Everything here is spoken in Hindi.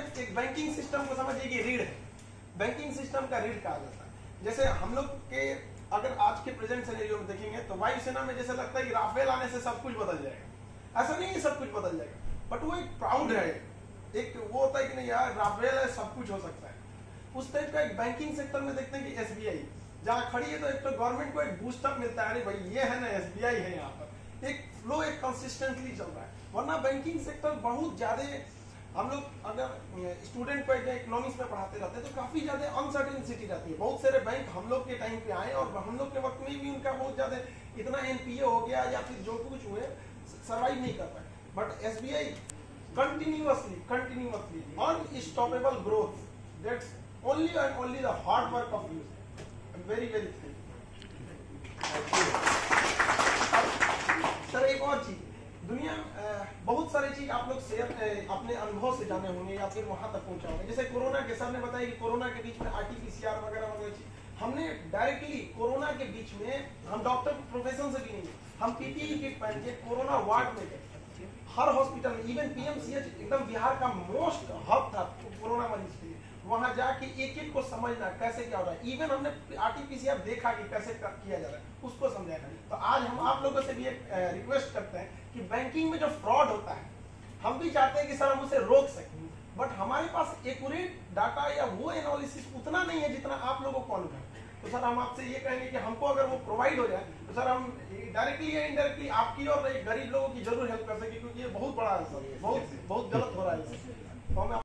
कॉन्टेक्स्ट एक बैंकिंग सिस्टम को समझिए कि रीढ़ है, बैंकिंग सिस्टम का रीढ़ कहा जाता है। जैसे हम लोग के अगर आज के प्रेजेंट सिनेरियो में देखेंगे तो वायुसेना में जैसे लगता है कि राफेल आने से सब कुछ बदल जाएगा, ऐसा नहीं है सब कुछ बदल जाएगा, बट वो एक प्राउड है, एक वो होता है कि नहीं यार राफेल है सब कुछ हो सकता है। उस टाइप का एक बैंकिंग सेक्टर में देखते हैं कि एसबीआई जहाँ खड़ी है तो एक तो गवर्नमेंट को एक बूस्टअप मिलता है, अरे भाई ये है ना एसबीआई है, यहाँ पर एक फ्लो एक कंसिस्टेंटली चल रहा है। वरना बैंकिंग सेक्टर बहुत ज्यादा हम लोग अगर स्टूडेंट को इकोनॉमिक्स में पढ़ाते रहते हैं तो काफी ज्यादा अनसर्टेनिटी रहती है। बहुत सारे बैंक हम लोग के टाइम पे आए और हम लोग के वक्त में भी उनका बहुत ज्यादा इतना एनपीए हो गया या फिर जो कुछ हुए सर्वाइव नहीं कर पाए, but SBI continuously unstoppable growth, that's only and only the hard work of you. Very very thank sir. एक और चीज, दुनिया बहुत सारी चीज आप लोग शेयर अपने अनुभव से जाने होंगे या फिर वहां तक पहुंचा होंगे। जैसे कोरोना के सर ने बताया कि कोरोना के बीच में आरटीपीसीआर वगैरह वगैरह चीज हमने डायरेक्टली कोरोना के बीच में हम डॉक्टर प्रोफेशन से भी नहीं, हम पीपीई किट पहन के कोरोना वार्ड में गए, हर हॉस्पिटल में, इवन पीएमसीएच एकदम बिहार का मोस्ट हब था कोरोना मरीज के लिए, वहां जाके एक एक को समझना कैसे क्या हो रहा है, इवन हमने आरटीपीसीआर देखा कि कैसे किया जा रहा है उसको समझाया। तो आज हम आप लोगों से भी एक रिक्वेस्ट करते हैं कि बैंकिंग में जो फ्रॉड होता है हम भी चाहते हैं कि सर हम उसे रोक सकें, बट हमारे पास एक्यूरेट डाटा या वो एनालिसिस उतना नहीं है जितना आप लोगों को अनुमान है। तो सर हम आपसे ये कहेंगे कि हमको अगर वो प्रोवाइड हो जाए तो सर हम डायरेक्टली या इनडायरेक्टली आपकी और गरीब लोगों की जरूर हेल्प कर सके, क्योंकि ये बहुत बड़ा है सर, बहुत बहुत गलत हो रहा है।